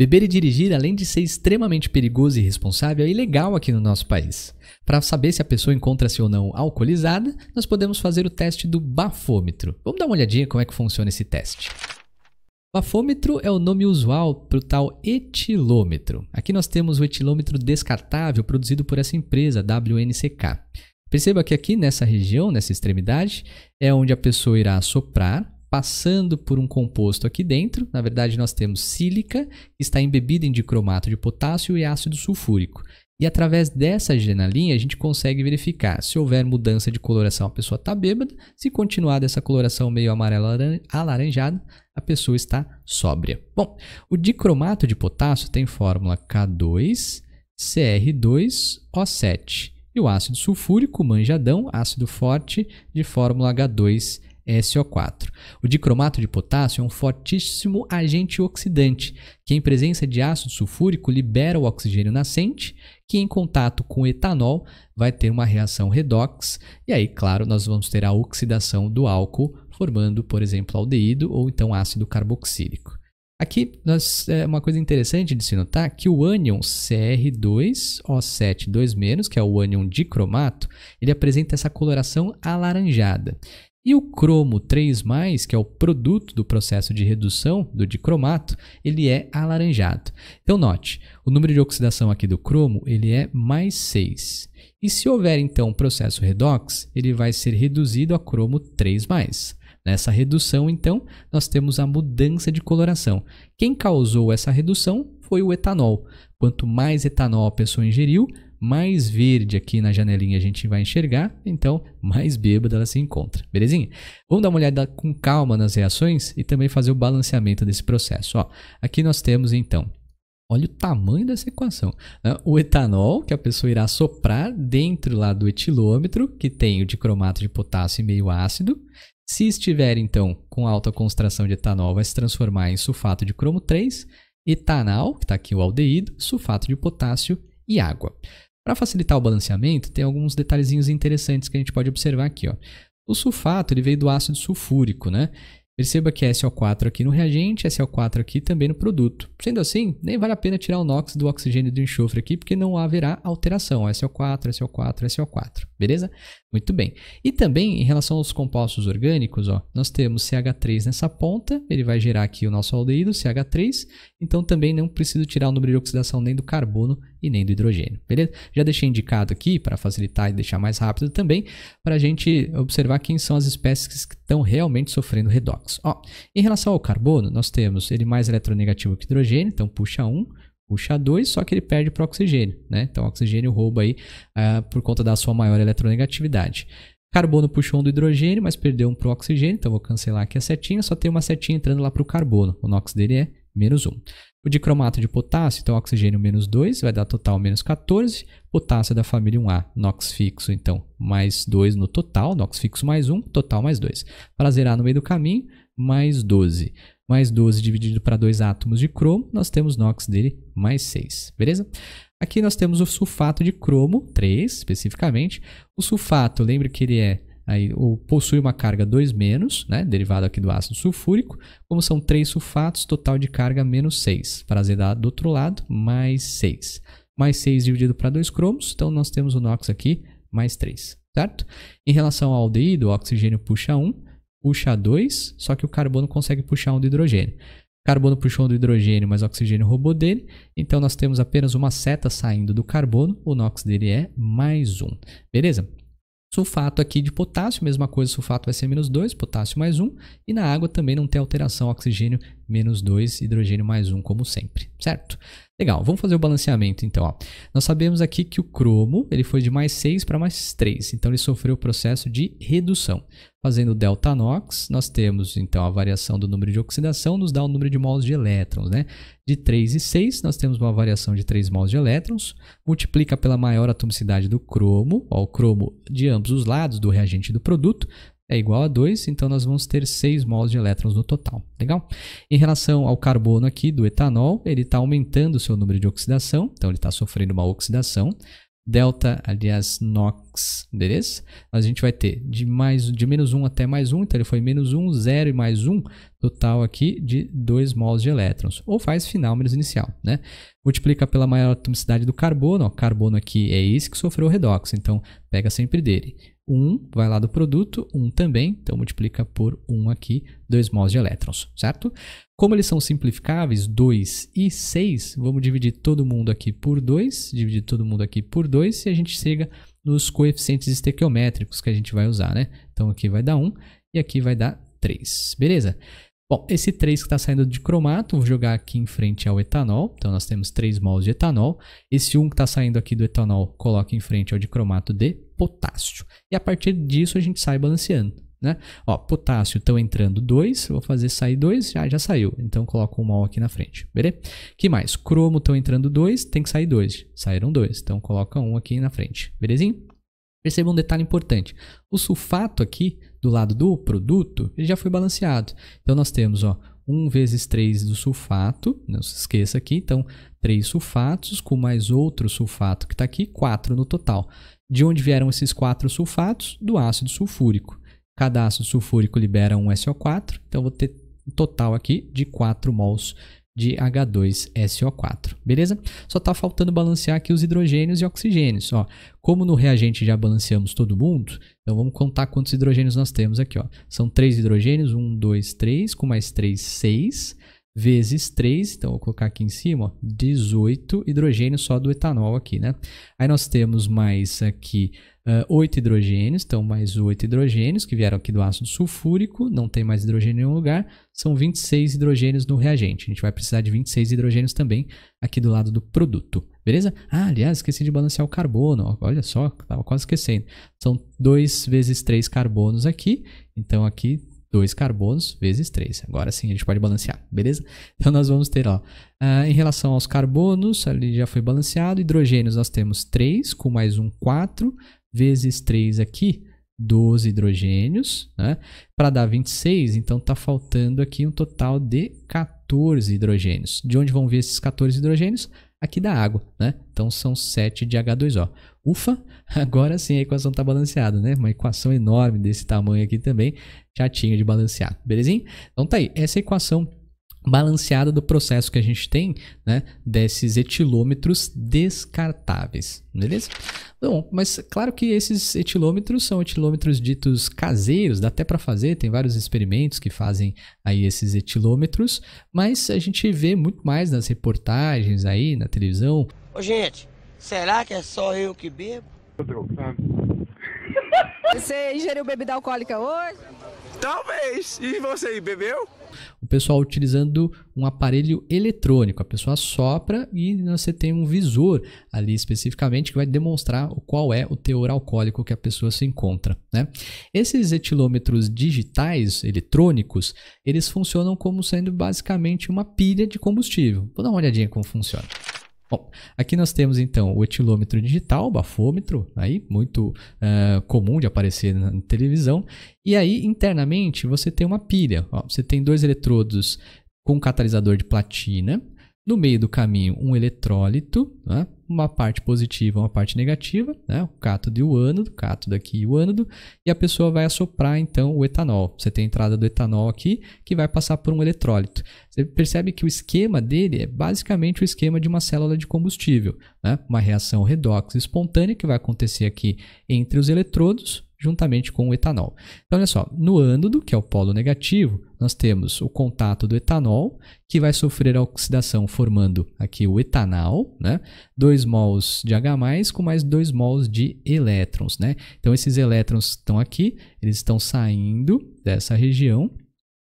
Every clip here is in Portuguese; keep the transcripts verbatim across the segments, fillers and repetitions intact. Beber e dirigir, além de ser extremamente perigoso e irresponsável, é ilegal aqui no nosso país. Para saber se a pessoa encontra-se ou não alcoolizada, nós podemos fazer o teste do bafômetro. Vamos dar uma olhadinha como é que funciona esse teste. Bafômetro é o nome usual para o tal etilômetro. Aqui nós temos o etilômetro descartável produzido por essa empresa, W N C K. Perceba que aqui nessa região, nessa extremidade, é onde a pessoa irá soprar, passando por um composto aqui dentro. Na verdade, nós temos sílica, que está embebida em dicromato de potássio e ácido sulfúrico. E através dessa janelinha, a gente consegue verificar se houver mudança de coloração, a pessoa está bêbada. Se continuar dessa coloração meio amarela alaranjada, a pessoa está sóbria. Bom, o dicromato de potássio tem fórmula K dois C H dois O sete. E o ácido sulfúrico, manjadão, ácido forte, de fórmula H dois S O quatro. O dicromato de potássio é um fortíssimo agente oxidante, que em presença de ácido sulfúrico libera o oxigênio nascente, que em contato com o etanol vai ter uma reação redox, e aí, claro, nós vamos ter a oxidação do álcool, formando, por exemplo, aldeído ou então ácido carboxílico. Aqui, nós, é uma coisa interessante de se notar que o ânion C R dois O sete dois menos, que é o ânion dicromato, ele apresenta essa coloração alaranjada. E o cromo três mais, que é o produto do processo de redução do dicromato, ele é alaranjado. Então, note, o número de oxidação aqui do cromo ele é mais seis. E se houver, então, um processo redox, ele vai ser reduzido a cromo três mais. Nessa redução, então, nós temos a mudança de coloração. Quem causou essa redução foi o etanol. Quanto mais etanol a pessoa ingeriu, mais verde aqui na janelinha a gente vai enxergar, então mais bêbada ela se encontra, belezinha? Vamos dar uma olhada com calma nas reações e também fazer o balanceamento desse processo. Ó, aqui nós temos então, olha o tamanho dessa equação, né? O etanol, que a pessoa irá soprar dentro lá do etilômetro, que tem o dicromato de potássio e meio ácido. Se estiver então com alta concentração de etanol, vai se transformar em sulfato de cromo três, etanal, que está aqui o aldeído, sulfato de potássio e água. Para facilitar o balanceamento, tem alguns detalhezinhos interessantes que a gente pode observar aqui, ó. O sulfato ele veio do ácido sulfúrico, né? Perceba que é S O quatro aqui no reagente, S O quatro aqui também no produto. Sendo assim, nem vale a pena tirar o NOx do oxigênio do enxofre aqui, porque não haverá alteração. S O quatro, S O quatro, S O quatro, beleza? Muito bem. E também, em relação aos compostos orgânicos, ó, nós temos C H três nessa ponta, ele vai gerar aqui o nosso aldeído, C H três, então também não preciso tirar o número de oxidação nem do carbono e nem do hidrogênio, beleza? Já deixei indicado aqui, para facilitar e deixar mais rápido também, para a gente observar quem são as espécies que estão realmente sofrendo redox. Ó, em relação ao carbono, nós temos ele mais eletronegativo que hidrogênio, então puxa um, puxa dois, só que ele perde para o oxigênio, né? Então o oxigênio rouba aí ah, por conta da sua maior eletronegatividade. Carbono puxou um do hidrogênio, mas perdeu um para o oxigênio, então vou cancelar aqui a setinha, só tem uma setinha entrando lá para o carbono, o nox dele é menos um. O dicromato de potássio, então oxigênio menos dois, vai dar total menos quatorze, potássio é da família um A, nox fixo, então mais dois no total, nox fixo mais um, total mais dois. Para zerar no meio do caminho, mais doze. Mais doze dividido para dois átomos de cromo, nós temos nox dele mais seis, beleza? Aqui nós temos o sulfato de cromo, três especificamente. O sulfato, lembre que ele é, aí, ou possui uma carga dois menos, né, derivado aqui do ácido sulfúrico. Como são três sulfatos, total de carga menos seis. Para zerar do outro lado, mais seis. Mais seis dividido para dois cromos, então nós temos o NOx aqui, mais três, certo? Em relação ao aldeído, o oxigênio puxa um, puxa dois, só que o carbono consegue puxar um do hidrogênio. Carbono puxou um do hidrogênio, mas o oxigênio roubou dele. Então, nós temos apenas uma seta saindo do carbono. O NOx dele é mais um. Beleza? Sulfato aqui de potássio, mesma coisa, sulfato vai ser menos dois, potássio mais um. E na água também não tem alteração, oxigênio menos dois, hidrogênio mais um, como sempre, certo? Legal, vamos fazer o balanceamento então. Ó. Nós sabemos aqui que o cromo ele foi de mais seis para mais três, então ele sofreu o processo de redução. Fazendo o delta NOx, nós temos então a variação do número de oxidação, nos dá o número de mols de elétrons, né? De três e seis, nós temos uma variação de três mols de elétrons, multiplica pela maior atomicidade do cromo, ó, o cromo de ambos os lados do reagente e do produto, é igual a dois, então nós vamos ter seis mols de elétrons no total, legal? Em relação ao carbono aqui do etanol, ele está aumentando o seu número de oxidação, então ele está sofrendo uma oxidação. delta, aliás, nox, beleza? A gente vai ter de, mais, de menos um até mais um, então ele foi menos um, zero e mais um, total aqui de dois mols de elétrons, ou faz final menos inicial, né? Multiplica pela maior atomicidade do carbono, ó, carbono aqui é esse que sofreu o redoxo, então pega sempre dele. um, vai lá do produto, um também, então multiplica por um aqui, dois mols de elétrons, certo? Como eles são simplificáveis, dois e seis, vamos dividir todo mundo aqui por dois, dividir todo mundo aqui por dois, e a gente chega nos coeficientes estequiométricos que a gente vai usar, né? Então aqui vai dar um e aqui vai dar três, beleza? Bom, esse três que está saindo de cromato, vou jogar aqui em frente ao etanol, então nós temos três mols de etanol. Esse um que está saindo aqui do etanol, coloca em frente ao dicromato de potássio. E a partir disso a gente sai balanceando, né? Ó, potássio estão entrando dois, vou fazer sair dois, já, já saiu, então coloco um mol aqui na frente, beleza? Que mais? Cromo estão entrando dois, tem que sair dois, saíram dois, então coloca um aqui na frente, belezinha? Perceba um detalhe importante, o sulfato aqui do lado do produto, ele já foi balanceado. Então nós temos ó, um vezes três do sulfato, não se esqueça aqui, então três sulfatos com mais outro sulfato que está aqui, quatro no total. De onde vieram esses quatro sulfatos? Do ácido sulfúrico. Cada ácido sulfúrico libera um S O quatro, então vou ter um total aqui de quatro mols de H dois S O quatro, beleza? Só está faltando balancear aqui os hidrogênios e oxigênios. Ó. Como no reagente já balanceamos todo mundo, então vamos contar quantos hidrogênios nós temos aqui. Ó. São três hidrogênios, um, dois, três, com mais três, seis, vezes três, então vou colocar aqui em cima, ó, dezoito hidrogênios só do etanol aqui, né? Aí nós temos mais aqui uh, oito hidrogênios, então mais oito hidrogênios que vieram aqui do ácido sulfúrico, não tem mais hidrogênio em nenhum lugar, são vinte e seis hidrogênios no reagente, a gente vai precisar de vinte e seis hidrogênios também aqui do lado do produto, beleza? Ah, aliás, esqueci de balancear o carbono, olha só, estava quase esquecendo, são dois vezes três carbonos aqui, então aqui dois carbonos vezes três. Agora sim a gente pode balancear, beleza? Então nós vamos ter, ó, ah, em relação aos carbonos, ali já foi balanceado. Hidrogênios nós temos três com mais um, quatro, vezes três aqui, doze hidrogênios, né? Para dar vinte e seis, então está faltando aqui um total de quatorze hidrogênios. De onde vão vir esses quatorze hidrogênios? Aqui da água, né? Então são sete de H dois O. Ufa, agora sim a equação está balanceada, né? Uma equação enorme desse tamanho aqui também, chatinho de balancear, belezinha? Então tá aí, essa equação balanceada do processo que a gente tem, né? Desses etilômetros descartáveis, beleza? Bom, mas claro que esses etilômetros são etilômetros ditos caseiros, dá até para fazer, tem vários experimentos que fazem aí esses etilômetros, mas a gente vê muito mais nas reportagens aí, na televisão. Ô gente, será que é só eu que bebo? Tô trocando. Você ingeriu bebida alcoólica hoje? Talvez! E você aí, bebeu? O pessoal utilizando um aparelho eletrônico, a pessoa sopra e você tem um visor ali especificamente que vai demonstrar qual é o teor alcoólico que a pessoa se encontra, né? Esses etilômetros digitais, eletrônicos, eles funcionam como sendo basicamente uma pilha de combustível. Vou dar uma olhadinha como funciona. Bom, aqui nós temos então o etilômetro digital, o bafômetro, aí, muito uh, comum de aparecer na televisão. E aí, internamente, você tem uma pilha. Ó, você tem dois eletrodos com catalisador de platina. No meio do caminho, um eletrólito, né? Uma parte positiva, uma parte negativa, né? O cátodo e o ânodo, cátodo aqui e o ânodo. E a pessoa vai assoprar, então, o etanol. Você tem a entrada do etanol aqui, que vai passar por um eletrólito. Você percebe que o esquema dele é basicamente o esquema de uma célula de combustível, né? Uma reação redox espontânea que vai acontecer aqui entre os eletrodos, juntamente com o etanol. Então, olha só, no ânodo, que é o polo negativo, nós temos o contato do etanol, que vai sofrer a oxidação formando aqui o etanal, né? dois mols de H mais com mais dois mols de elétrons, né? Então, esses elétrons estão aqui, eles estão saindo dessa região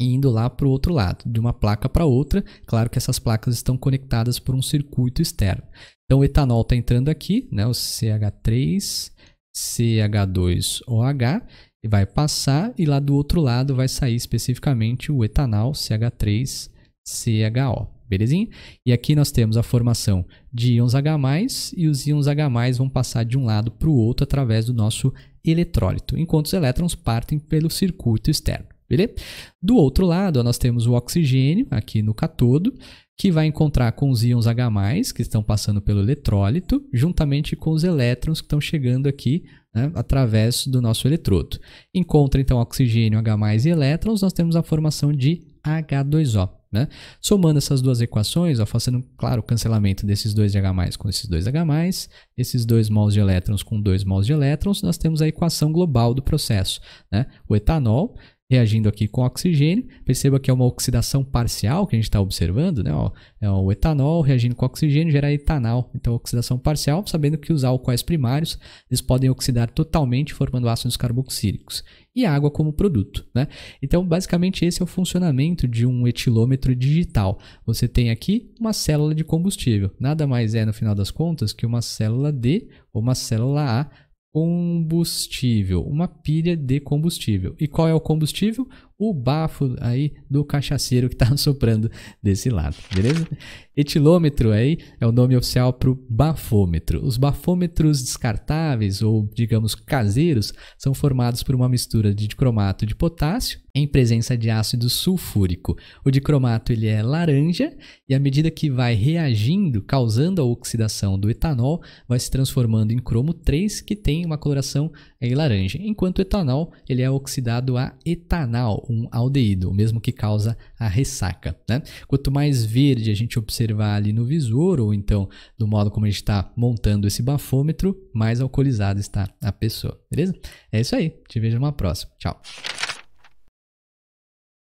e indo lá para o outro lado, de uma placa para outra. Claro que essas placas estão conectadas por um circuito externo. Então, o etanol está entrando aqui, né? O C H três C H dois O H e vai passar e lá do outro lado vai sair especificamente o etanal C H três C H O, belezinha? E aqui nós temos a formação de íons H mais e os íons H mais vão passar de um lado para o outro através do nosso eletrólito, enquanto os elétrons partem pelo circuito externo, beleza? Do outro lado, ó, nós temos o oxigênio aqui no catodo, que vai encontrar com os íons H mais, que estão passando pelo eletrólito, juntamente com os elétrons que estão chegando aqui, né, através do nosso eletrodo. Encontra, então, oxigênio, H mais e elétrons, nós temos a formação de H dois O. Né? Somando essas duas equações, ó, fazendo, claro, o cancelamento desses dois de H mais com esses dois de H mais, esses dois mols de elétrons com dois mols de elétrons, nós temos a equação global do processo, né? O etanol reagindo aqui com oxigênio, perceba que é uma oxidação parcial que a gente está observando, né? Ó, é o etanol reagindo com oxigênio gera etanal, então oxidação parcial, sabendo que os álcoóis primários eles podem oxidar totalmente formando ácidos carboxílicos e água como produto, né? Então, basicamente, esse é o funcionamento de um etilômetro digital. Você tem aqui uma célula de combustível, nada mais é, no final das contas, que uma célula D ou uma célula A combustível, uma pilha de combustível. E qual é o combustível? O bafo aí do cachaceiro que está soprando desse lado, beleza? Etilômetro aí é o nome oficial para o bafômetro. Os bafômetros descartáveis ou, digamos, caseiros são formados por uma mistura de dicromato de potássio em presença de ácido sulfúrico. O dicromato ele é laranja e à medida que vai reagindo, causando a oxidação do etanol, vai se transformando em cromo três, que tem uma coloração aí laranja. Enquanto o etanol ele é oxidado a etanal, um aldeído, o mesmo que causa a ressaca, né? Quanto mais verde a gente observar ali no visor, ou então do modo como a gente está montando esse bafômetro, mais alcoolizada está a pessoa, beleza? É isso aí, te vejo numa próxima, tchau!